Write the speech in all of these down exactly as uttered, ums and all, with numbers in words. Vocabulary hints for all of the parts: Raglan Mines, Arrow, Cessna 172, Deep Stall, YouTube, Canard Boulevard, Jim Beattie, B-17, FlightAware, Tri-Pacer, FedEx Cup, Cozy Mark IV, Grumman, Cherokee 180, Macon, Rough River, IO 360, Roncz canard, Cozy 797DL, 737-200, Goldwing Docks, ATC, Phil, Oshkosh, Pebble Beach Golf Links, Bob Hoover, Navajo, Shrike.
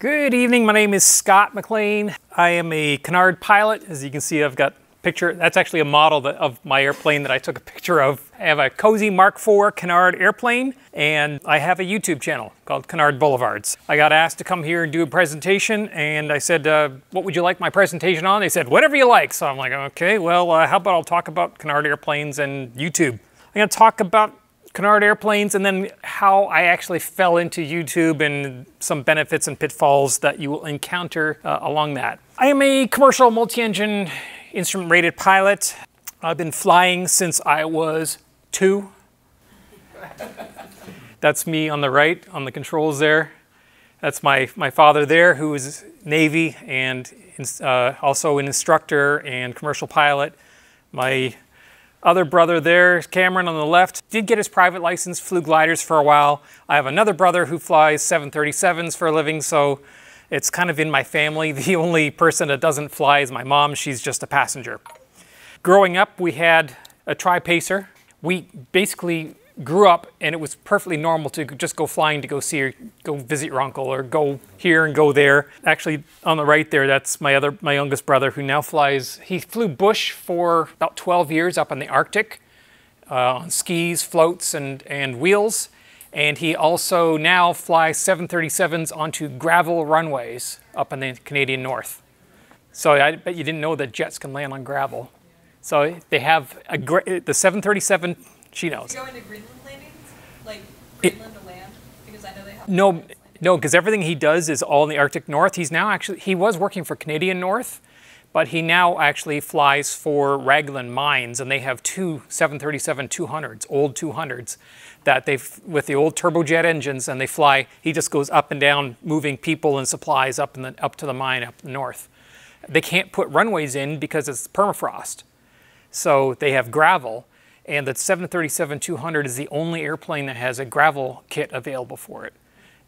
Good evening, my name is Scott McLean. I am a Canard pilot. As you can see, I've got a picture. That's actually a model that, of my airplane that I took a picture of. I have a Cozy Mark four Canard airplane, and I have a YouTube channel called Canard Boulevards. I got asked to come here and do a presentation, and I said, uh, what would you like my presentation on? They said, whatever you like. So I'm like, okay, well, uh, how about I'll talk about Canard airplanes and YouTube. I'm gonna talk about Canard airplanes and then how I actually fell into YouTube and some benefits and pitfalls that you will encounter uh, along that. I am a commercial multi-engine instrument rated pilot. I've been flying since I was two. That's me on the right, on the controls there. That's my, my father there, who is Navy and uh, also an instructor and commercial pilot. My other brother there, Cameron on the left, did get his private license, flew gliders for a while. I have another brother who flies seven thirty-sevens for a living, so it's kind of in my family. The only person that doesn't fly is my mom. She's just a passenger. Growing up, we had a Tri-Pacer. We basically grew up and it was perfectly normal to just go flying to go see or go visit your uncle or go here and go there. Actually, on the right there, that's my other my youngest brother who now flies. He flew bush for about twelve years up in the Arctic uh, on skis, floats, and, and wheels. And he also now flies seven thirty-sevens onto gravel runways up in the Canadian North. So I bet you didn't know that jets can land on gravel. So they have a the seven thirty-seven. She knows. Do you go into Greenland landings, like Greenland it, to land, because I know they have. No, no, because everything he does is all in the Arctic North. He's now actually he was working for Canadian North, but he now actually flies for Raglan Mines, and they have two seven thirty-seven two hundreds, old two hundreds, that they with the old turbojet engines, and they fly. He just goes up and down, moving people and supplies up in the up to the mine up north. They can't put runways in because it's permafrost. So they have gravel, and the seven thirty-seven two hundred is the only airplane that has a gravel kit available for it.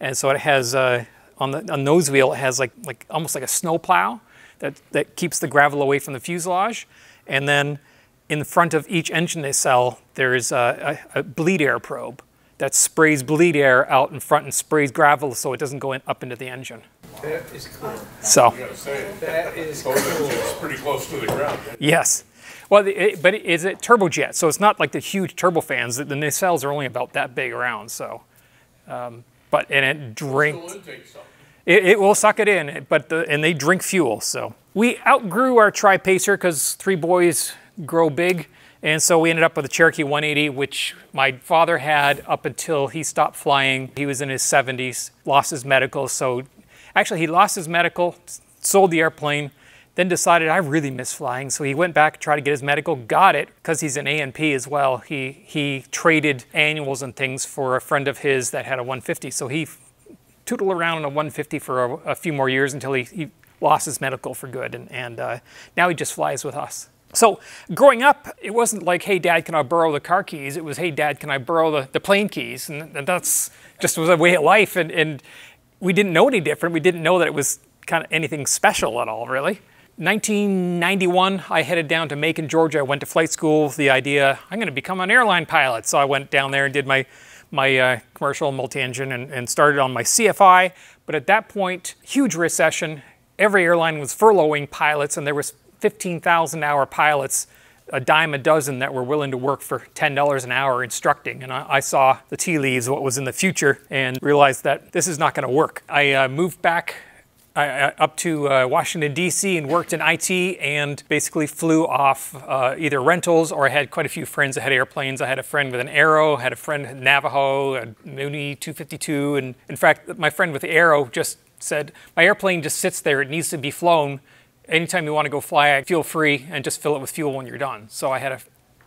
And so it has, uh, on the on nose wheel, it has like, like almost like a snow plow that, that keeps the gravel away from the fuselage. And then in the front of each engine they sell, there is a, a, a bleed air probe that sprays bleed air out in front and sprays gravel so it doesn't go in, up into the engine. That is cool. So. You gotta say it. That is cool. It's pretty close to the ground. Yes. Well, it, but it is a turbojet, so it's not like the huge turbofans. The nacelles are only about that big around, so. Um, but, and it drinks. It, it will suck it in, but the, and they drink fuel, so. We outgrew our Tri-Pacer because three boys grow big, and so we ended up with a Cherokee one eighty, which my father had up until he stopped flying. He was in his seventies, lost his medical, so. Actually, he lost his medical, sold the airplane, then decided I really miss flying. So he went back, tried to get his medical, got it, because he's an A N P as well. He, he traded annuals and things for a friend of his that had a one fifty. So he tootled around on a one fifty for a, a few more years until he, he lost his medical for good. And, and uh, now he just flies with us. So growing up, it wasn't like, hey, Dad, can I borrow the car keys? It was, hey, Dad, can I borrow the, the plane keys? And, and that's just was a way of life. And, and we didn't know any different. We didn't know that it was kind of anything special at all, really. nineteen ninety-one, I headed down to Macon, Georgia. I went to flight school with the idea, I'm going to become an airline pilot. So I went down there and did my, my uh, commercial multi-engine and, and started on my C F I. But at that point, huge recession. Every airline was furloughing pilots, and there was fifteen thousand hour pilots, a dime a dozen, that were willing to work for ten dollars an hour instructing. And I, I saw the tea leaves, what was in the future, and realized that this is not going to work. I uh, moved back I, up to uh, Washington, D C and worked in I T and basically flew off uh, either rentals, or I had quite a few friends that had airplanes. I had a friend with an Arrow, had a friend with Navajo, a Mooney two fifty-two. And in fact, my friend with the Arrow just said, my airplane just sits there. It needs to be flown. Anytime you want to go fly, I feel free and just fill it with fuel when you're done. So I had a,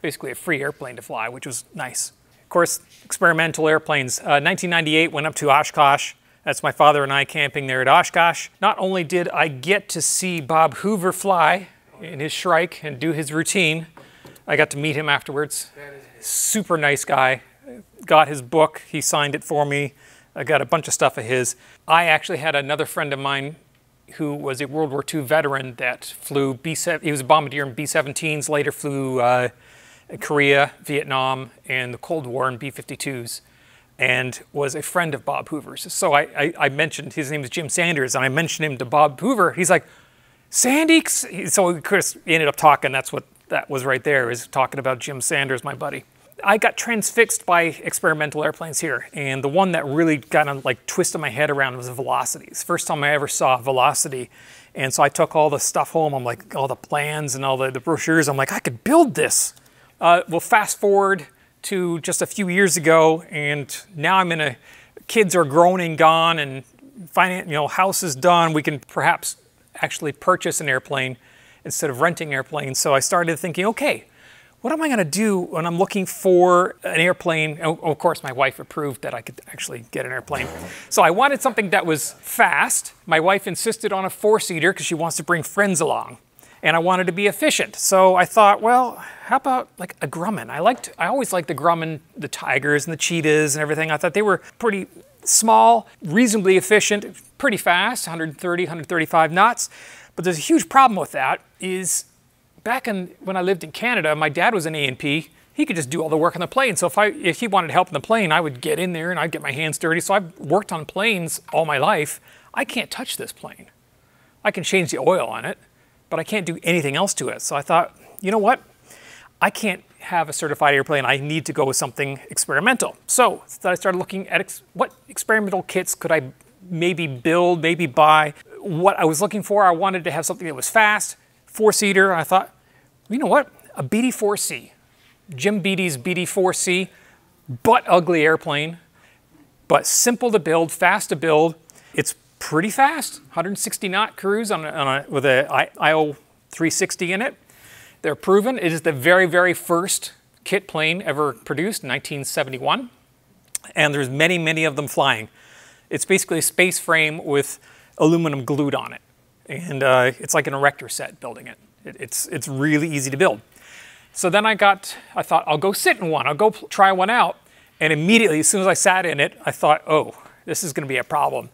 basically a free airplane to fly, which was nice. Of course, experimental airplanes. Uh, nineteen ninety-eight, went up to Oshkosh. That's my father and I camping there at Oshkosh. Not only did I get to see Bob Hoover fly in his Shrike and do his routine, I got to meet him afterwards. Super nice guy. Got his book, he signed it for me. I got a bunch of stuff of his. I actually had another friend of mine who was a World War Two veteran that flew B seven, he was a bombardier in B seventeens, later flew uh, Korea, Vietnam, and the Cold War in B fifty-twos. and was a friend of Bob Hoover's. So I, I, I mentioned, his name is Jim Sanders, and I mentioned him to Bob Hoover. He's like, Sandy? So Chris ended up talking, that's what that was right there, is talking about Jim Sanders, my buddy. I got transfixed by experimental airplanes here, and the one that really kind of like twisted my head around was Velocity. It's the first time I ever saw Velocity, and so I took all the stuff home. I'm like, all the plans and all the, the brochures. I'm like, I could build this. Uh, well, fast forward to just a few years ago, and now I'm in a, kids are grown and gone, and finance, you know, house is done. We can perhaps actually purchase an airplane instead of renting airplanes. So I started thinking, okay, what am I going to do when I'm looking for an airplane? Oh, of course, my wife approved that I could actually get an airplane. So I wanted something that was fast. My wife insisted on a four-seater because she wants to bring friends along. And I wanted to be efficient. So I thought, well, how about like a Grumman? I liked, I always liked the Grumman, the Tigers and the Cheetahs and everything. I thought they were pretty small, reasonably efficient, pretty fast, one thirty, one thirty-five knots. But there's a huge problem with that is back in, when I lived in Canada, my dad was an A and P. He could just do all the work on the plane. So if, I, if he wanted help in the plane, I would get in there and I'd get my hands dirty. So I've worked on planes all my life. I can't touch this plane. I can change the oil on it, but I can't do anything else to it. So I thought, you know what? I can't have a certified airplane. I need to go with something experimental. So, so I started looking at ex what experimental kits could I maybe build, maybe buy. What I was looking for, I wanted to have something that was fast, four-seater. I thought, you know what? A B D four C, Jim Beattie's B D four C, but ugly airplane, but simple to build, fast to build. It's pretty fast, one sixty knot cruise on a, on a, with an I O three sixty in it. They're proven. It is the very, very first kit plane ever produced, nineteen seventy-one, and there's many, many of them flying. It's basically a space frame with aluminum glued on it, and uh, it's like an erector set building it. It's, it's really easy to build. So then I got, I thought, I'll go sit in one. I'll go try one out. And immediately, as soon as I sat in it, I thought, oh, this is going to be a problem.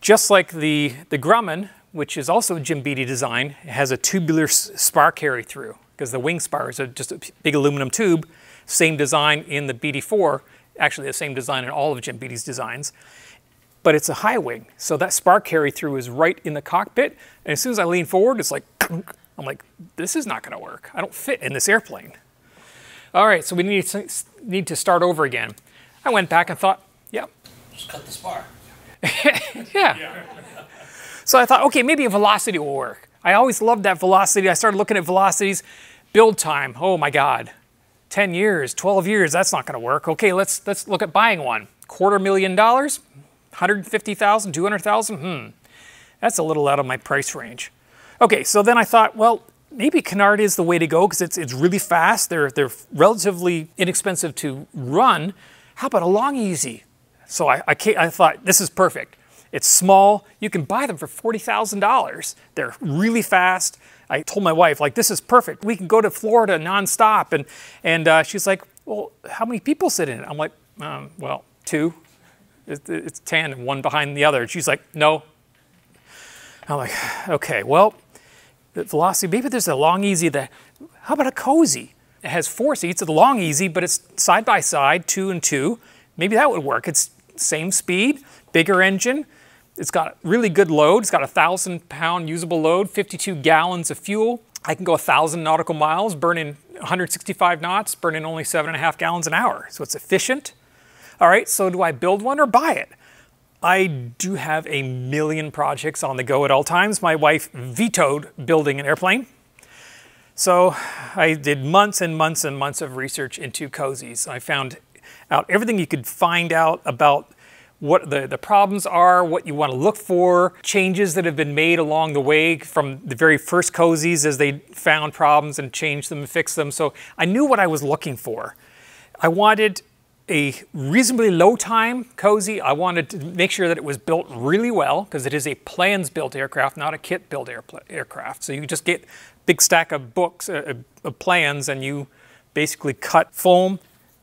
Just like the, the Grumman, which is also Jim Beattie design, it has a tubular spar carry through because the wing spars are just a big aluminum tube. Same design in the B D four, actually the same design in all of Jim Beattie's designs. But it's a high wing. So that spar carry through is right in the cockpit. And as soon as I lean forward, it's like, I'm like, this is not going to work. I don't fit in this airplane. All right, so we need to, need to start over again. I went back and thought, yeah. Just cut the spar. yeah. yeah. So I thought, okay, maybe a Velocity will work. I always loved that Velocity. I started looking at Velocities. Build time, oh my God. ten years, twelve years, that's not going to work. Okay, let's, let's look at buying one. Quarter million dollars, one hundred fifty thousand dollars, two hundred thousand dollars, hmm. That's a little out of my price range. Okay, so then I thought, well, maybe Canard is the way to go because it's, it's really fast. They're, they're relatively inexpensive to run. How about a Long Easy? So I, I, can't, I thought, this is perfect. It's small. You can buy them for forty thousand dollars. They're really fast. I told my wife, like, this is perfect. We can go to Florida nonstop. And, and uh, she's like, well, how many people sit in it? I'm like, um, well, two. It's, it's ten and one behind the other. And she's like, no. I'm like, okay, well, Velocity, maybe there's a Long Easy that, how about a Cozy? It has four seats, it's a Long Easy, but it's side by side, two and two. Maybe that would work. It's same speed, bigger engine. It's got really good load. It's got a thousand pound usable load, fifty-two gallons of fuel. I can go a thousand nautical miles, burning one sixty-five knots, burning only seven and a half gallons an hour. So it's efficient. All right, so do I build one or buy it? I do have a million projects on the go at all times. My wife vetoed building an airplane. So I did months and months and months of research into Cozies. I found out everything you could find out about what the, the problems are, what you want to look for, changes that have been made along the way from the very first Cozies as they found problems and changed them and fixed them. So I knew what I was looking for. I wanted a reasonably low time Cozy. I wanted to make sure that it was built really well because it is a plans built aircraft, not a kit built aircraft. So you just get a big stack of books, uh, of plans, and you basically cut foam,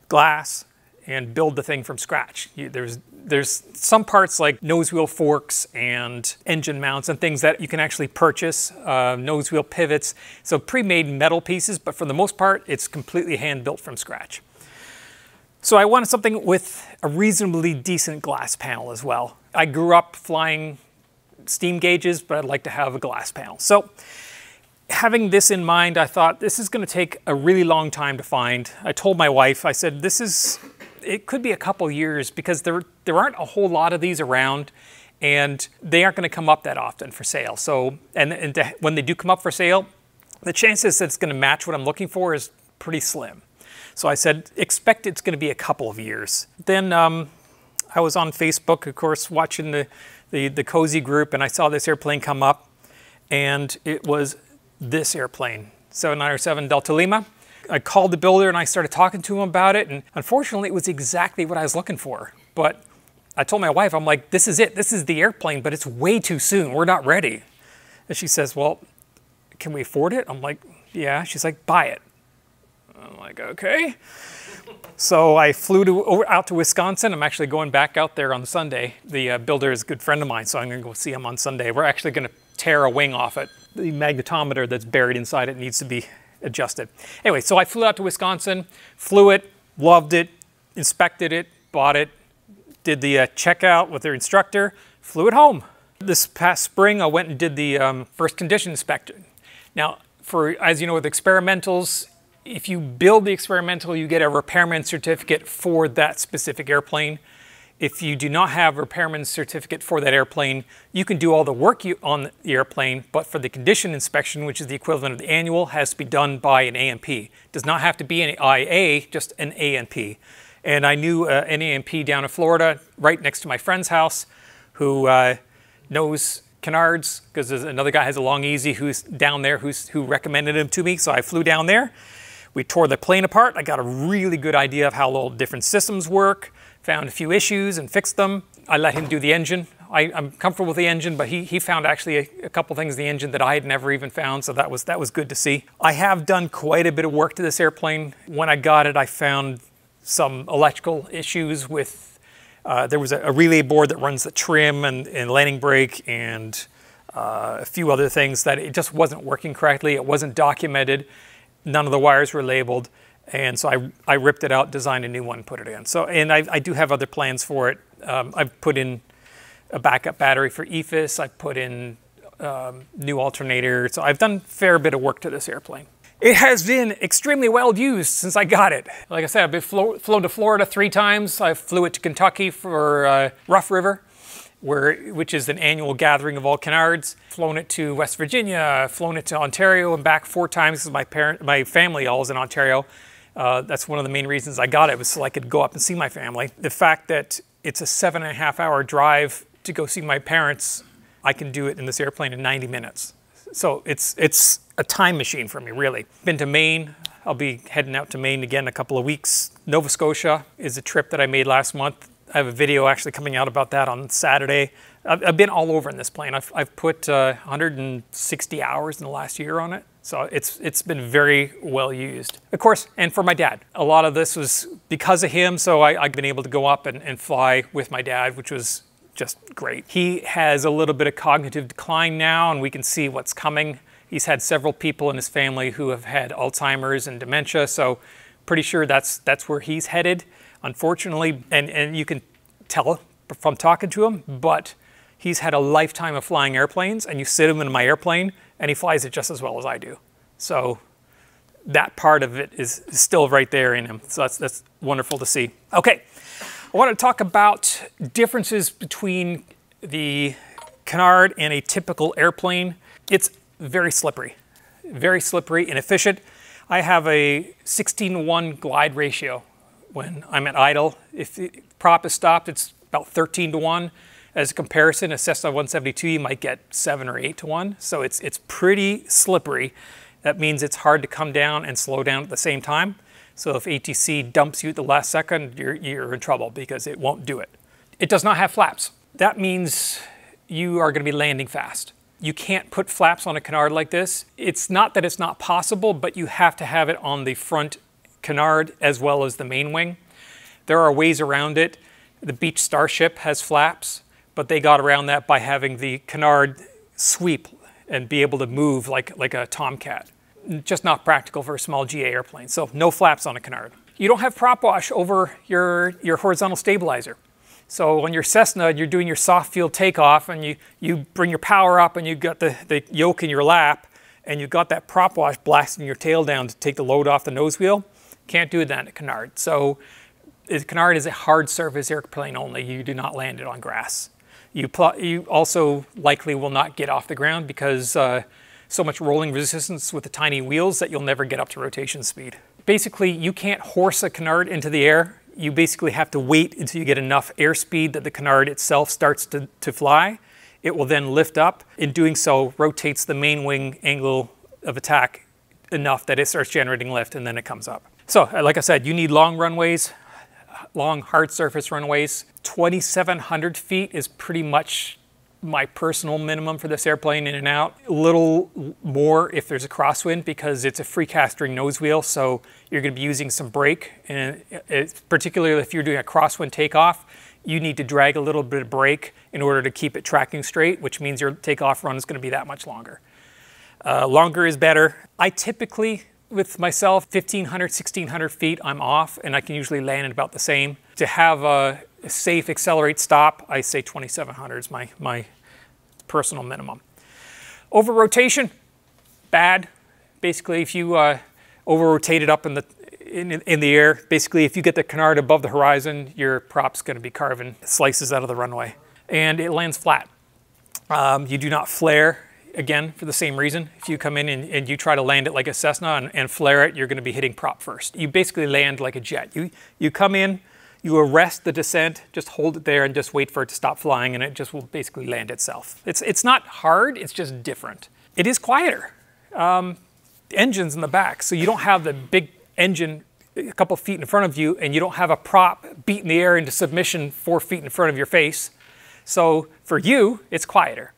glass, and build the thing from scratch. You, there's, there's some parts like nose wheel forks and engine mounts and things that you can actually purchase, uh, nose wheel pivots. So pre-made metal pieces, but for the most part, it's completely hand built from scratch. So I wanted something with a reasonably decent glass panel as well. I grew up flying steam gauges, but I'd like to have a glass panel. So having this in mind, I thought this is going to take a really long time to find. I told my wife, I said, this is, it could be a couple years because there, there aren't a whole lot of these around and they aren't going to come up that often for sale. So, and, and to, when they do come up for sale, the chances that it's going to match what I'm looking for is pretty slim. So I said, expect it's going to be a couple of years. Then um, I was on Facebook, of course, watching the, the, the Cozy group, and I saw this airplane come up, and it was this airplane, seven nine seven Delta Lima. I called the builder and I started talking to him about it, and unfortunately it was exactly what I was looking for. But I told my wife, I'm like, this is it, this is the airplane, but it's way too soon, we're not ready. And she says, well, can we afford it? I'm like, yeah. She's like, buy it. I'm like, okay. So I flew to, over, out to Wisconsin. I'm actually going back out there on Sunday. The uh, builder is a good friend of mine, so I'm going to go see him on Sunday. We're actually going to tear a wing off it. The magnetometer that's buried inside it needs to be adjusted. Anyway, so I flew out to Wisconsin, flew it, loved it, inspected it, bought it, did the uh, checkout with their instructor, flew it home. This past spring, I went and did the um, first condition inspection. Now, for, as you know, with experimentals, if you build the experimental, you get a repairman certificate for that specific airplane. If you do not have a repairman certificate for that airplane, you can do all the work you, on the airplane, but for the condition inspection, which is the equivalent of the annual, has to be done by an A and P. It does not have to be an I A, just an A and P. And I knew uh, an A and P down in Florida, right next to my friend's house, who uh, knows canards, because another guy has a Long Easy who's down there who's, who recommended him to me, so I flew down there. We tore the plane apart. I got a really good idea of how all different systems work, found a few issues and fixed them. I let him do the engine. I, I'm comfortable with the engine, but he, he found actually a, a couple things in the engine that I had never even found, so that was, that was good to see. I have done quite a bit of work to this airplane. When I got it, I found some electrical issues with, uh, there was a, a relay board that runs the trim and, and landing brake and uh, a few other things that it just wasn't working correctly. It wasn't documented. None of the wires were labeled, and so I, I ripped it out, designed a new one, put it in. So, and I, I do have other plans for it. Um, I've put in a backup battery for E F I S. I've put in um, new alternator. So I've done a fair bit of work to this airplane. It has been extremely well used since I got it. Like I said, I've been flo flown to Florida three times. I flew it to Kentucky for uh, Rough River, where, which is an annual gathering of all canards. Flown it to West Virginia, flown it to Ontario and back four times because my parent, my family all is in Ontario. Uh, that's one of the main reasons I got it, was so I could go up and see my family. The fact that it's a seven and a half hour drive to go see my parents, I can do it in this airplane in ninety minutes. So it's, it's a time machine for me, really. Been to Maine. I'll be heading out to Maine again in a couple of weeks. Nova Scotia is a trip that I made last month. I have a video actually coming out about that on Saturday. I've, I've been all over in this plane. I've, I've put uh, one hundred sixty hours in the last year on it. So it's, it's been very well used. Of course, and for my dad. A lot of this was because of him, so I, I've been able to go up and, and fly with my dad, which was just great. He has a little bit of cognitive decline now, and we can see what's coming. He's had several people in his family who have had Alzheimer's and dementia, so pretty sure that's, that's where he's headed. Unfortunately, and, and you can tell from talking to him, but he's had a lifetime of flying airplanes, and you sit him in my airplane, and he flies it just as well as I do. So that part of it is still right there in him. So that's, that's wonderful to see. Okay, I want to talk about differences between the canard and a typical airplane. It's very slippery, very slippery and efficient. I have a sixteen to one glide ratio. When I'm at idle, if the prop is stopped, it's about thirteen to one. As a comparison, a Cessna one seventy-two, you might get seven or eight to one. So it's, it's pretty slippery. That means it's hard to come down and slow down at the same time. So if A T C dumps you at the last second, you're, you're in trouble because it won't do it. It does not have flaps. That means you are going to be landing fast. You can't put flaps on a canard like this. It's not that it's not possible, but you have to have it on the front canard as well as the main wing. There are ways around it. The Beech Starship has flaps, but they got around that by having the canard sweep and be able to move like, like a Tomcat. Just not practical for a small G A airplane. So no flaps on a canard. You don't have prop wash over your, your horizontal stabilizer. So on your Cessna, you're doing your soft field takeoff, and you, you bring your power up, and you've got the, the yoke in your lap, and you've got that prop wash blasting your tail down to take the load off the nose wheel. Can't do that in a Canard. So a Canard is a hard surface airplane only. You do not land it on grass. You, you also likely will not get off the ground because uh, so much rolling resistance with the tiny wheels that you'll never get up to rotation speed. Basically, you can't horse a Canard into the air. You basically have to wait until you get enough airspeed that the Canard itself starts to, to fly. It will then lift up. In doing so, rotates the main wing angle of attack enough that it starts generating lift, and then it comes up. So, like I said, you need long runways, long hard surface runways. twenty-seven hundred feet is pretty much my personal minimum for this airplane in and out. A little more if there's a crosswind, because it's a free castering nose wheel, so you're going to be using some brake, and it's, particularly if you're doing a crosswind takeoff, you need to drag a little bit of brake in order to keep it tracking straight, which means your takeoff run is going to be that much longer. Uh, longer is better. I typically, with myself, fifteen hundred, sixteen hundred feet, I'm off, and I can usually land at about the same. To have a safe accelerate stop, I say twenty-seven hundred is my, my personal minimum. Over rotation, bad. Basically, if you uh, over rotate it up in the, in, in the air, basically if you get the Canard above the horizon, your prop's going to be carving slices out of the runway. And it lands flat. Um, you do not flare, again, for the same reason. If you come in and, and you try to land it like a Cessna and, and flare it, you're going to be hitting prop first. You basically land like a jet. You, you come in, you arrest the descent, just hold it there and just wait for it to stop flying, and it just will basically land itself. It's, it's not hard, it's just different. It is quieter. Um, the engine's in the back, so you don't have the big engine a couple feet in front of you, and you don't have a prop beating the air into submission four feet in front of your face. So for you, it's quieter.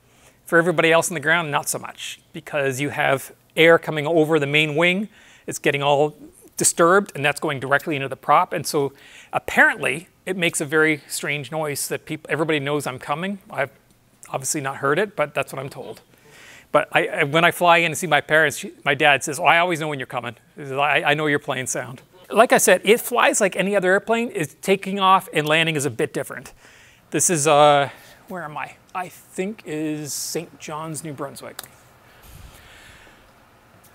For everybody else on the ground, not so much, because you have air coming over the main wing, it's getting all disturbed, and that's going directly into the prop. And so apparently it makes a very strange noise that people, everybody knows I'm coming. I've obviously not heard it, but that's what I'm told. But I, I, when I fly in and see my parents, she, my dad says, oh, I always know when you're coming. Says, I, I know your plane sound. Like I said, it flies like any other airplane. It's taking off and landing is a bit different. This is, uh, where am I? I think is Saint John's, New Brunswick.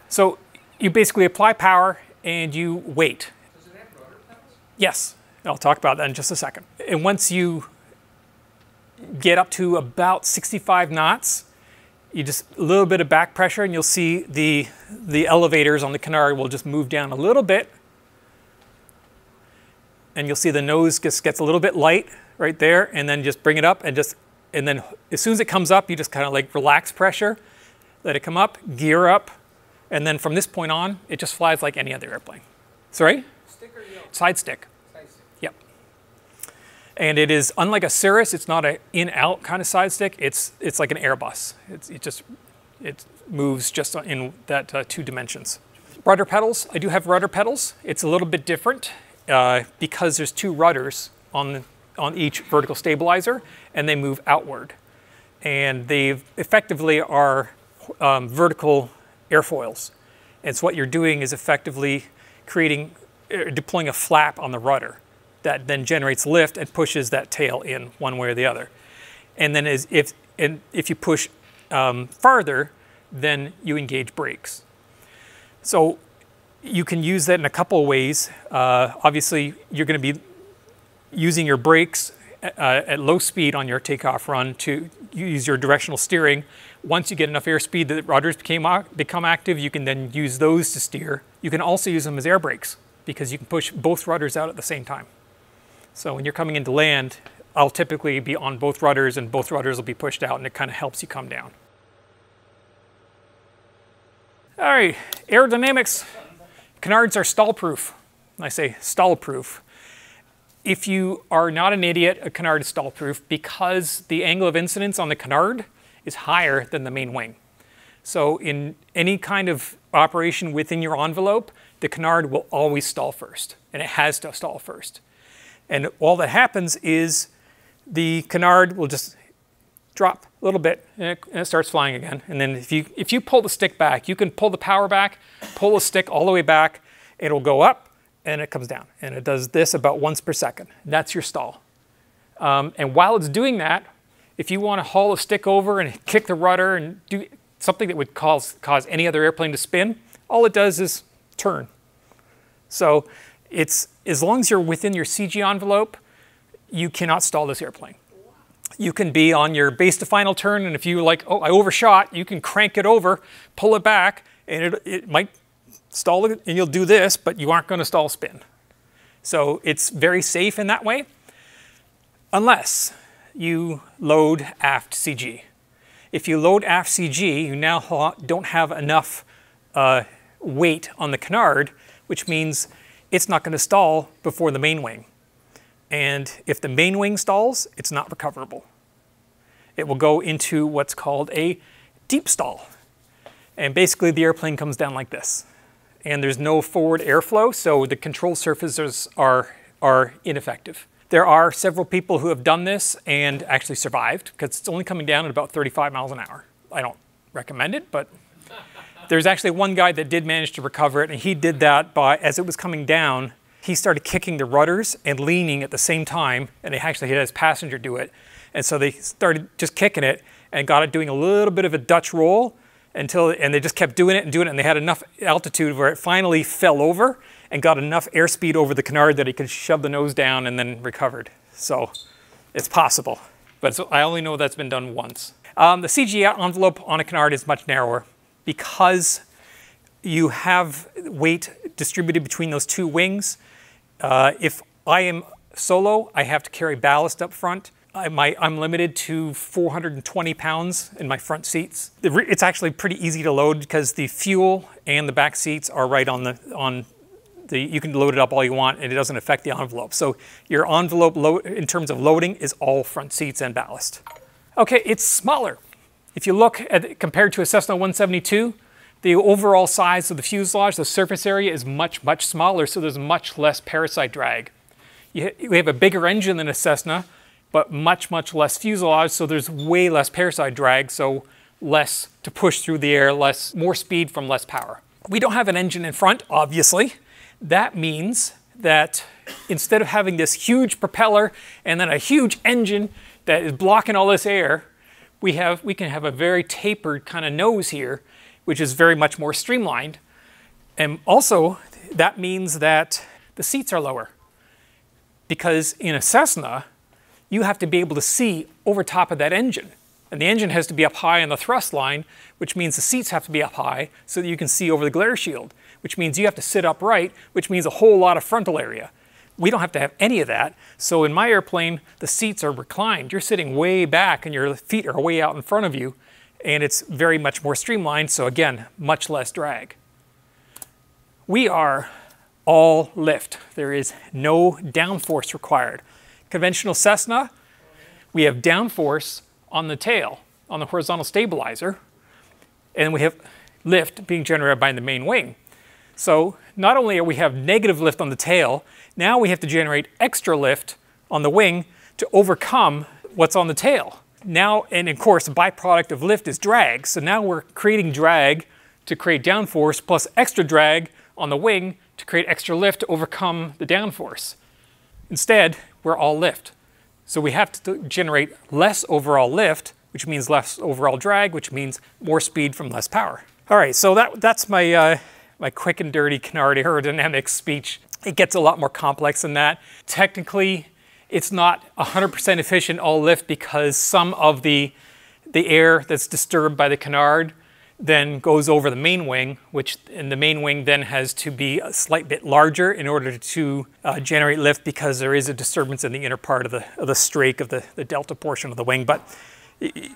So you basically apply power and you wait. Does it have rotor pedals? Yes, I'll talk about that in just a second. And once you get up to about sixty-five knots, you just a little bit of back pressure, and you'll see the, the elevators on the Canard will just move down a little bit. And you'll see the nose just gets a little bit light right there, and then just bring it up, and just, and then as soon as it comes up, you just kind of like relax pressure, let it come up, gear up, and then from this point on, it just flies like any other airplane. Sorry? Stick or yoke? Side stick. Side stick. Yep. And it is, unlike a Cirrus, it's not an in-out kind of side stick. It's, it's like an Airbus. It's, it just it moves just in that uh, two dimensions. Rudder pedals. I do have rudder pedals. It's a little bit different uh, because there's two rudders on, the, on each vertical stabilizer, and they move outward. And they effectively are um, vertical airfoils. And so what you're doing is effectively creating, er, deploying a flap on the rudder that then generates lift and pushes that tail in one way or the other. And then as if, and if you push um, farther, then you engage brakes. So you can use that in a couple of ways. Uh, obviously, you're going to be using your brakes uh, at low speed on your takeoff run to use your directional steering. Once you get enough airspeed that the rudders became, become active, you can then use those to steer. You can also use them as air brakes because you can push both rudders out at the same time. So when you're coming into land, I'll typically be on both rudders, and both rudders will be pushed out, and it kind of helps you come down. All right, aerodynamics. Canards are stall-proof. I say stall-proof. If you are not an idiot, a Canard is stall-proof because the angle of incidence on the Canard is higher than the main wing. So in any kind of operation within your envelope, the Canard will always stall first, and it has to stall first. And all that happens is the Canard will just drop a little bit, and it, and it starts flying again. And then if you, if you pull the stick back, you can pull the power back, pull the stick all the way back, it'll go up, and it comes down. And it does this about once per second. That's your stall. Um, and while it's doing that, if you want to haul a stick over and kick the rudder and do something that would cause, cause any other airplane to spin, all it does is turn. So it's, as long as you're within your C G envelope, you cannot stall this airplane. You can be on your base to final turn, and if you like, oh, I overshot, you can crank it over, pull it back, and it, it might stall it, and you'll do this, but you aren't going to stall spin. So it's very safe in that way, unless you load aft C G. If you load aft C G, you now don't have enough uh, weight on the canard, which means it's not going to stall before the main wing. And if the main wing stalls, it's not recoverable. It will go into what's called a deep stall. And basically the airplane comes down like this. And there's no forward airflow, so the control surfaces are, are ineffective. There are several people who have done this and actually survived, because it's only coming down at about thirty-five miles an hour. I don't recommend it, but there's actually one guy that did manage to recover it, and he did that by, as it was coming down, he started kicking the rudders and leaning at the same time, and they actually had his passenger do it. And so they started just kicking it and got it doing a little bit of a Dutch roll until, and they just kept doing it and doing it, and they had enough altitude where it finally fell over and got enough airspeed over the canard that he could shove the nose down and then recovered. So it's possible, but so I only know that's been done once. Um, the C G envelope on a canard is much narrower because you have weight distributed between those two wings. Uh, if I am solo, I have to carry ballast up front. I, my, I'm limited to four hundred twenty pounds in my front seats. It's actually pretty easy to load because the fuel and the back seats are right on the, on the, you can load it up all you want and it doesn't affect the envelope. So your envelope load in terms of loading is all front seats and ballast. Okay, it's smaller. If you look at it compared to a Cessna one seventy-two, the overall size of the fuselage, the surface area is much, much smaller, so there's much less parasite drag. You ha we have a bigger engine than a Cessna, but much, much less fuselage, so there's way less parasite drag, so less to push through the air, less, more speed from less power. We don't have an engine in front, obviously. That means that instead of having this huge propeller and then a huge engine that is blocking all this air, we, have, we can have a very tapered kind of nose here, which is very much more streamlined. And also, that means that the seats are lower. Because in a Cessna, you have to be able to see over top of that engine. And the engine has to be up high on the thrust line, which means the seats have to be up high so that you can see over the glare shield, which means you have to sit upright, which means a whole lot of frontal area. We don't have to have any of that. So in my airplane, the seats are reclined. You're sitting way back and your feet are way out in front of you. And it's very much more streamlined, so again, much less drag. We are all lift. There is no downforce required. Conventional Cessna, we have downforce on the tail, on the horizontal stabilizer, and we have lift being generated by the main wing. So not only do we have negative lift on the tail, now we have to generate extra lift on the wing to overcome what's on the tail. Now, and of course, the byproduct of lift is drag. So now we're creating drag to create downforce plus extra drag on the wing to create extra lift to overcome the downforce. Instead, we're all lift. So we have to generate less overall lift, which means less overall drag, which means more speed from less power. All right, so that, that's my, uh, my quick and dirty canard aerodynamics speech. It gets a lot more complex than that. Technically, it's not one hundred percent efficient all lift because some of the, the air that's disturbed by the canard then goes over the main wing, which and the main wing then has to be a slight bit larger in order to uh, generate lift because there is a disturbance in the inner part of the, of the strake of the, the delta portion of the wing, but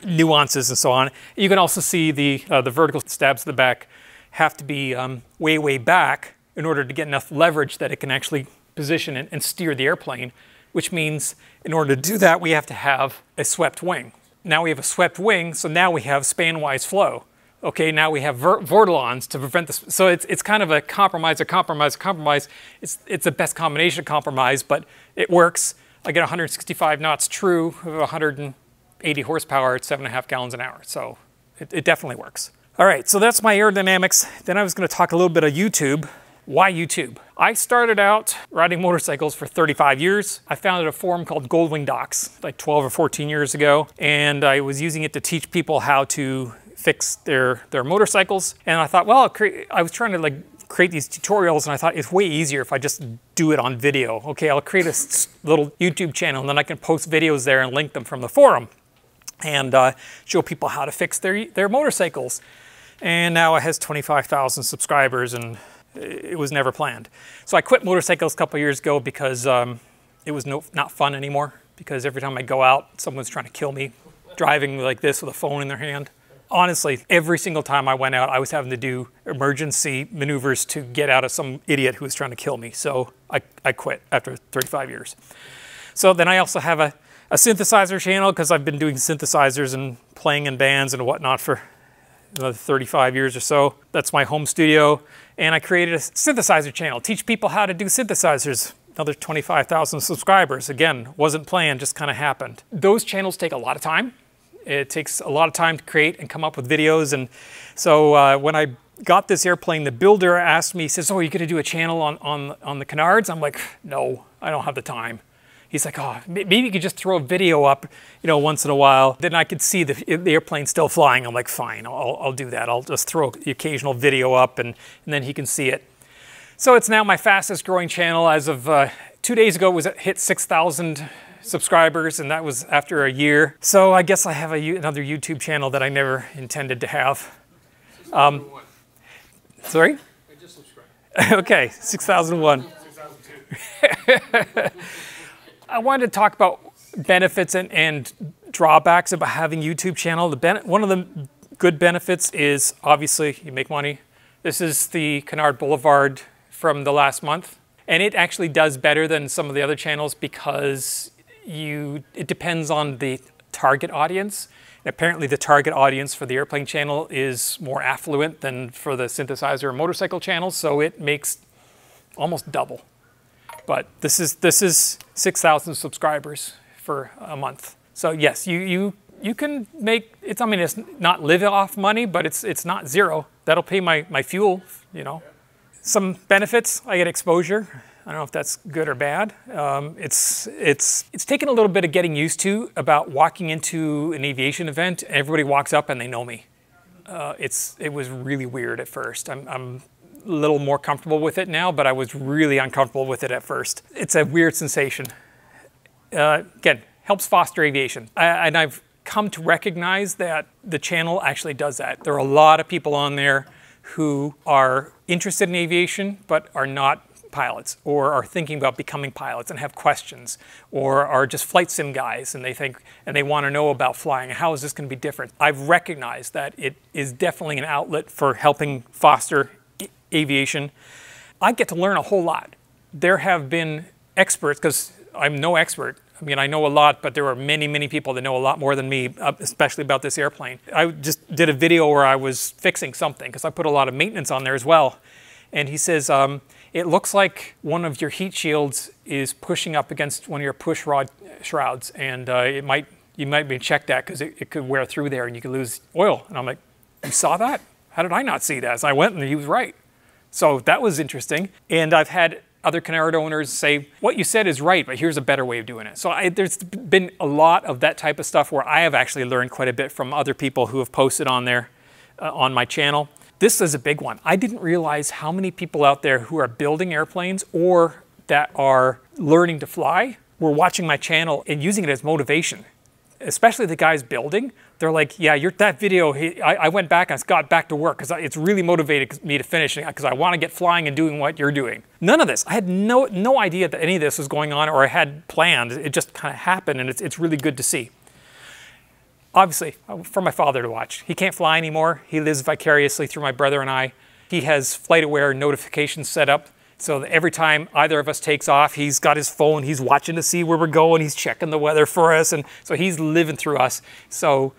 nuances and so on. You can also see the, uh, the vertical stabs of the back have to be um, way, way back in order to get enough leverage that it can actually position and, and steer the airplane, which means in order to do that, we have to have a swept wing. Now we have a swept wing, so now we have span-wise flow. Okay, now we have vortilons to prevent this. So it's, it's kind of a compromise, a compromise, a compromise. It's, it's the best combination of compromise, but it works. I get one hundred sixty-five knots true, one hundred eighty horsepower at seven and a half gallons an hour. So it, it definitely works. All right, so that's my aerodynamics. Then I was gonna talk a little bit of YouTube. Why YouTube? I started out riding motorcycles for thirty-five years. I founded a forum called Goldwing Docks like twelve or fourteen years ago, and I was using it to teach people how to fix their, their motorcycles. And I thought, well, I'll create, I was trying to like create these tutorials, and I thought it's way easier if I just do it on video. Okay, I'll create a little YouTube channel, and then I can post videos there and link them from the forum and uh, show people how to fix their, their motorcycles. And now it has twenty-five thousand subscribers, and it was never planned. So I quit motorcycles a couple years ago because um, it was no, not fun anymore, because every time I go out, someone's trying to kill me, driving like this with a phone in their hand. Honestly, every single time I went out, I was having to do emergency maneuvers to get out of some idiot who was trying to kill me. So I, I quit after thirty-five years. So then I also have a, a synthesizer channel, because I've been doing synthesizers and playing in bands and whatnot for another thirty-five years or so. That's my home studio. And I created a synthesizer channel, teach people how to do synthesizers. Another twenty-five thousand subscribers. Again, wasn't planned, just kind of happened. Those channels take a lot of time. It takes a lot of time to create and come up with videos. And so uh, when I got this airplane, the builder asked me, he says, oh, are you gonna do a channel on, on, on the Canards? I'm like, no, I don't have the time. He's like, oh, maybe you could just throw a video up, you know, once in a while. Then I could see the, the airplane still flying. I'm like, fine, I'll, I'll do that. I'll just throw the occasional video up, and, and then he can see it. So it's now my fastest growing channel. As of uh, two days ago, it was it hit six thousand subscribers, and that was after a year. So I guess I have a, another YouTube channel that I never intended to have. Um, sorry? I just subscribed. Okay, six thousand one. six thousand two. I wanted to talk about benefits and, and drawbacks about having a YouTube channel. The ben one of the good benefits is, obviously, you make money. This is the Canard Boulevard from the last month. And it actually does better than some of the other channels, because you it depends on the target audience. And apparently the target audience for the airplane channel is more affluent than for the synthesizer or motorcycle channel, so it makes almost double. But this is this is six thousand subscribers for a month. So yes, you you you can make it's. I mean, it's not live off money, but it's it's not zero. That'll pay my my fuel. You know, some benefits. I get exposure. I don't know if that's good or bad. Um, it's it's it's taken a little bit of getting used to about walking into an aviation event. Everybody walks up and they know me. Uh, it's it was really weird at first. I'm. I'm a little more comfortable with it now, but I was really uncomfortable with it at first. It's a weird sensation. Uh, again, helps foster aviation. I, and I've come to recognize that the channel actually does that. There are a lot of people on there who are interested in aviation, but are not pilots, or are thinking about becoming pilots and have questions, or are just flight sim guys, and they think and they want to know about flying. How is this going to be different? I've recognized that it is definitely an outlet for helping foster aviation. I get to learn a whole lot. There have been experts, because I'm no expert. I mean, I know a lot, but there are many, many people that know a lot more than me, especially about this airplane. I just did a video where I was fixing something, because I put a lot of maintenance on there as well. And he says, um, it looks like one of your heat shields is pushing up against one of your push rod shrouds, and uh, it might you might be check that, because it, it could wear through there and you could lose oil. And I'm like, you saw that? How did I not see that? So I went, and he was right. So that was interesting. And I've had other Canard owners say, what you said is right, but here's a better way of doing it. So I, there's been a lot of that type of stuff where I have actually learned quite a bit from other people who have posted on there, uh, on my channel. This is a big one. I didn't realize how many people out there who are building airplanes or that are learning to fly were watching my channel and using it as motivation. Especially the guys building, they're like, yeah, you're, that video, he, I, I went back and I got back to work because it's really motivated me to finish it, because I want to get flying and doing what you're doing. None of this. I had no, no idea that any of this was going on, or I had planned. It just kind of happened, and it's, it's really good to see. Obviously, for my father to watch. He can't fly anymore. He lives vicariously through my brother and I. He has FlightAware notifications set up, so that every time either of us takes off, he's got his phone, he's watching to see where we're going, he's checking the weather for us, and so he's living through us. So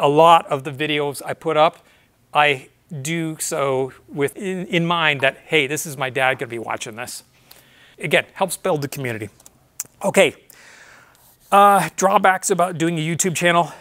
a lot of the videos I put up, I do so with in, in mind that, hey, this is my dad gonna be watching this. Again, helps build the community. Okay, uh, drawbacks about doing a YouTube channel.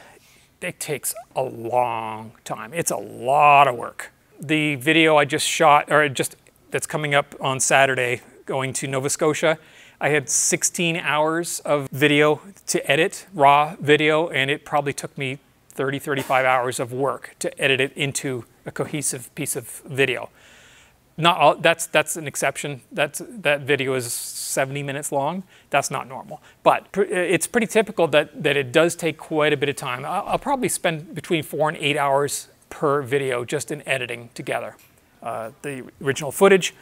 It takes a long time. It's a lot of work. The video I just shot, or just that's coming up on Saturday going to Nova Scotia. I had sixteen hours of video to edit, raw video, and it probably took me thirty, thirty-five hours of work to edit it into a cohesive piece of video. Not all, that's, that's an exception. That's, that video is seventy minutes long. That's not normal. But pr it's pretty typical that, that it does take quite a bit of time. I'll, I'll probably spend between four and eight hours per video just in editing together uh, the original footage.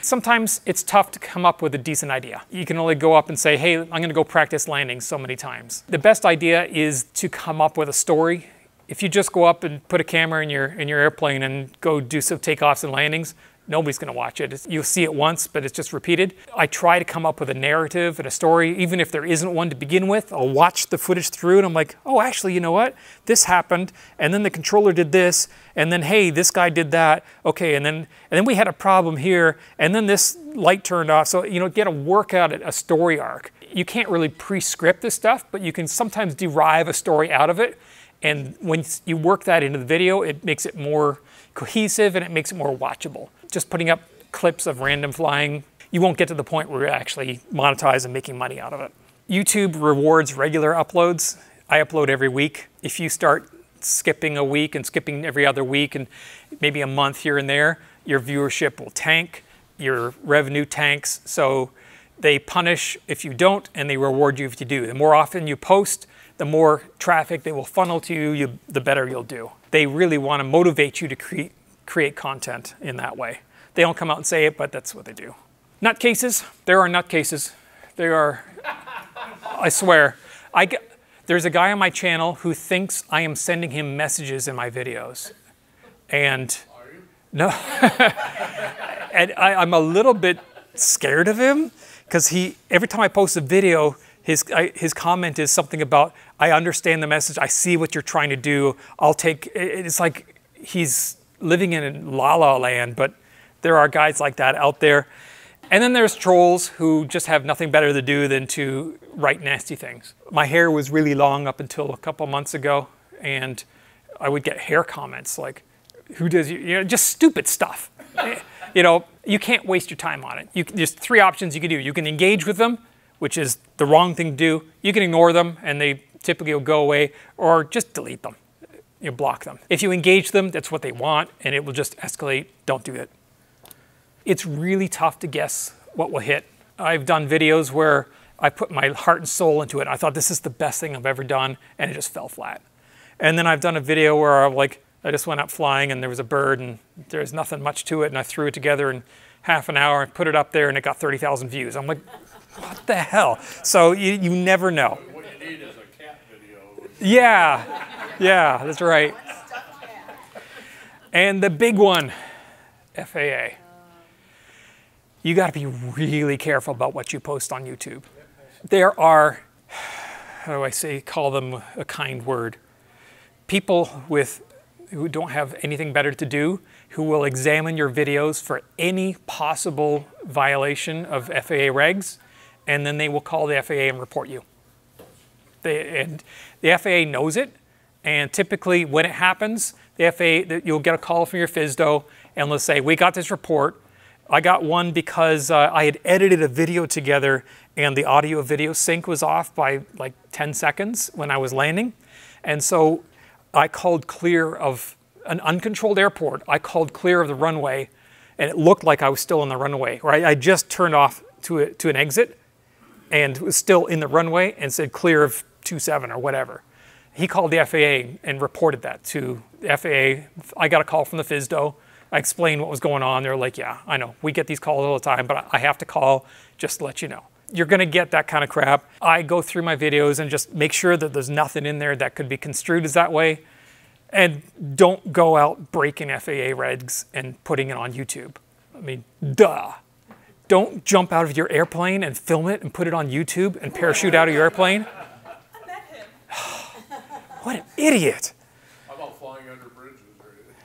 Sometimes it's tough to come up with a decent idea. You can only go up and say, hey, I'm gonna go practice landing so many times. The best idea is to come up with a story. If you just go up and put a camera in your, in your airplane and go do some takeoffs and landings, nobody's gonna watch it. It's, you'll see it once, but it's just repeated. I try to come up with a narrative and a story, even if there isn't one to begin with. I'll watch the footage through and I'm like, oh, actually, you know what? This happened, and then the controller did this, and then, hey, this guy did that. Okay, and then, and then we had a problem here, and then this light turned off. So, you know, get a workout at a story arc. You can't really pre-script this stuff, but you can sometimes derive a story out of it. And when you work that into the video, it makes it more cohesive and it makes it more watchable. Just putting up clips of random flying, you won't get to the point where you're actually monetizing and making money out of it. YouTube rewards regular uploads. I upload every week. If you start skipping a week and skipping every other week and maybe a month here and there, your viewership will tank, your revenue tanks. So they punish if you don't and they reward you if you do. The more often you post, the more traffic they will funnel to you, you the better you'll do. They really want to motivate you to create create content in that way. They don't come out and say it, but that's what they do. Nutcases. There are nutcases. There are, I swear. I get, there's a guy on my channel who thinks I am sending him messages in my videos. And are you? No. And I, I'm a little bit scared of him because he every time I post a video, His, I, his comment is something about, I understand the message, I see what you're trying to do, I'll take, it, it's like he's living in la-la land, but there are guys like that out there. And then there's trolls who just have nothing better to do than to write nasty things. My hair was really long up until a couple months ago, and I would get hair comments like, who does, you, you know, just stupid stuff. You know, you can't waste your time on it. You, there's three options you can do. You can engage with them, which is the wrong thing to do. You can ignore them and they typically will go away, or just delete them, you block them. If you engage them, that's what they want and it will just escalate. Don't do it. It's really tough to guess what will hit. I've done videos where I put my heart and soul into it. I thought this is the best thing I've ever done and it just fell flat. And then I've done a video where I'm like, I just went up flying and there was a bird and there's nothing much to it and I threw it together in half an hour and put it up there and it got thirty thousand views. I'm like, what the hell? So you, you never know. What you need is a cat video. Yeah, yeah, that's right. And the big one, F A A. You got to be really careful about what you post on YouTube. There are, how do I say, call them a kind word, people with who don't have anything better to do, who will examine your videos for any possible violation of F A A regs. And then they will call the F A A and report you. They, and the F A A knows it, and typically when it happens, the F A A, you'll get a call from your FISDO, and they'll say, we got this report. I got one because uh, I had edited a video together, and the audio video sync was off by like ten seconds when I was landing. And so I called clear of an uncontrolled airport. I called clear of the runway, and it looked like I was still on the runway, or I, I just turned off to, a, to an exit, and was still in the runway and said clear of two seven or whatever. He called the F A A and reported that to the F A A. I got a call from the FISDO. I explained what was going on. They're like, yeah, I know. We get these calls all the time, but I have to call just to let you know. You're gonna get that kind of crap. I go through my videos and just make sure that there's nothing in there that could be construed as that way. And don't go out breaking F A A regs and putting it on YouTube. I mean, duh. Don't jump out of your airplane and film it and put it on YouTube and parachute out of your airplane. I met him. What an idiot. How about flying under bridges?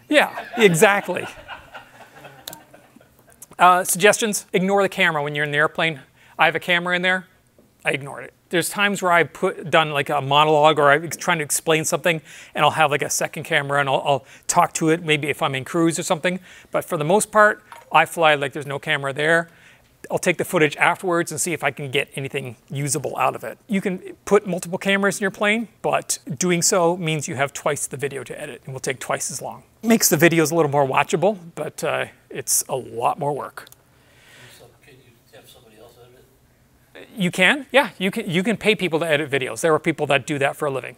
Yeah, exactly. Uh, suggestions, ignore the camera when you're in the airplane. I have a camera in there, I ignored it. there's times where I've put, done like a monologue or I'm trying to explain something, and I'll have like a second camera and I'll, I'll talk to it, maybe if I'm in cruise or something. But for the most part, I fly like there's no camera there. I'll take the footage afterwards and see if I can get anything usable out of it. You can put multiple cameras in your plane, but doing so means you have twice the video to edit and will take twice as long. It makes the videos a little more watchable, but uh, it's a lot more work. You can, yeah, you can, you can pay people to edit videos. There are people that do that for a living.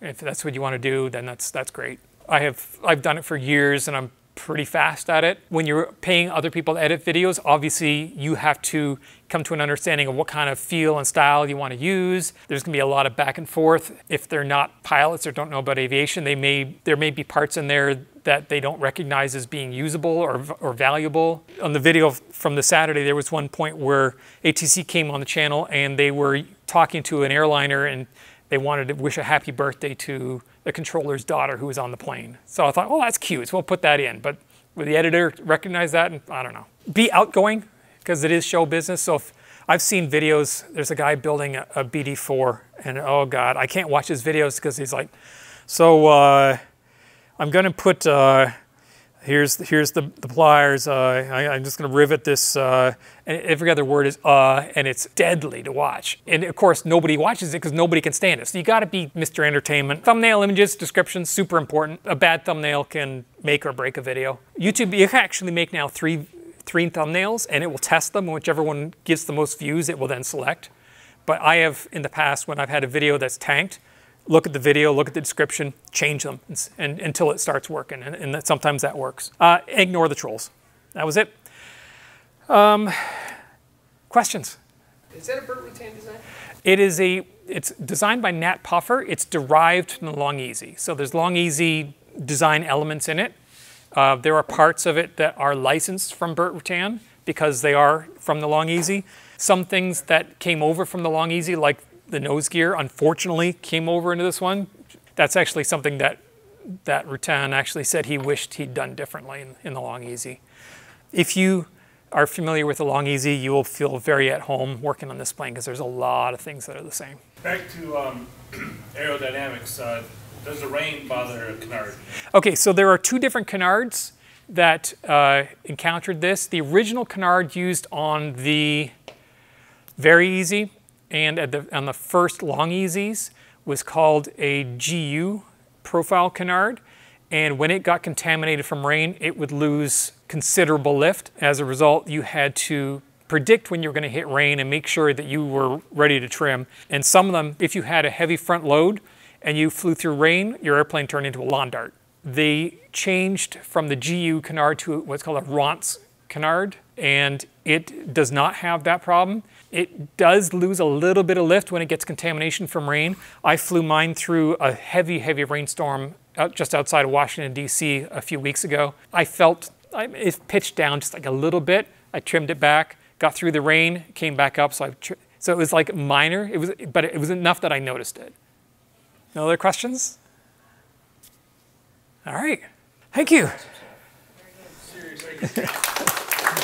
If that's what you want to do, then that's, that's great. I have, I've done it for years and I'm pretty fast at it. When you're paying other people to edit videos, obviously you have to come to an understanding of what kind of feel and style you want to use. There's going to be a lot of back and forth. If they're not pilots or don't know about aviation, they may, there may be parts in there that they don't recognize as being usable or, or valuable. On the video from the Saturday, there was one point where A T C came on the channel and they were talking to an airliner and they wanted to wish a happy birthday to the controller's daughter who was on the plane. So I thought, oh, that's cute, so we'll put that in. But will the editor recognize that? And I don't know. Be outgoing, because it is show business. So if I've seen videos, there's a guy building a, a B D four, and oh God, I can't watch his videos because he's like, so, uh, I'm gonna put, uh, here's, here's the, the pliers, uh, I, I'm just gonna rivet this, uh, and every other word is uh, and it's deadly to watch. And of course, nobody watches it because nobody can stand it. So you gotta be Mister Entertainment. Thumbnail images, descriptions, super important. A bad thumbnail can make or break a video. YouTube, you can actually make now three, three thumbnails and it will test them. Whichever one gives the most views, it will then select. But I have in the past, when I've had a video that's tanked, look at the video, look at the description, change them and, and, until it starts working. And, and that, sometimes that works. Uh, ignore the trolls. That was it. Um, questions? Is that a bird rattan design? It is a, it's designed by Nat Puffer. It's derived from the Long Easy. So there's Long Easy design elements in it. Uh, there are parts of it that are licensed from Burt Rattan because they are from the Long Easy. Some things that came over from the Long Easy, like the nose gear, unfortunately came over into this one. That's actually something that that Rattan actually said he wished he'd done differently in, in the Long Easy. If you are familiar with the Long Easy, you will feel very at home working on this plane because there's a lot of things that are the same. Back to um, aerodynamics, uh, does the rain bother a canard? Okay, so there are two different canards that uh, encountered this. The original canard used on the Very Easy and at the, on the first Long Easies was called a G U profile canard. And when it got contaminated from rain, it would lose considerable lift. As a result, you had to predict when you were gonna hit rain and make sure that you were ready to trim. And some of them, if you had a heavy front load and you flew through rain, your airplane turned into a lawn dart. They changed from the G U canard to what's called a Roncz canard, and it does not have that problem. It does lose a little bit of lift when it gets contamination from rain. I flew mine through a heavy, heavy rainstorm out just outside of Washington, D C a few weeks ago. I felt it pitched down just like a little bit. I trimmed it back, got through the rain, came back up. So, I tri so it was like minor, it was, but it was enough that I noticed it. No other questions? All right, thank you. Very good. Seriously.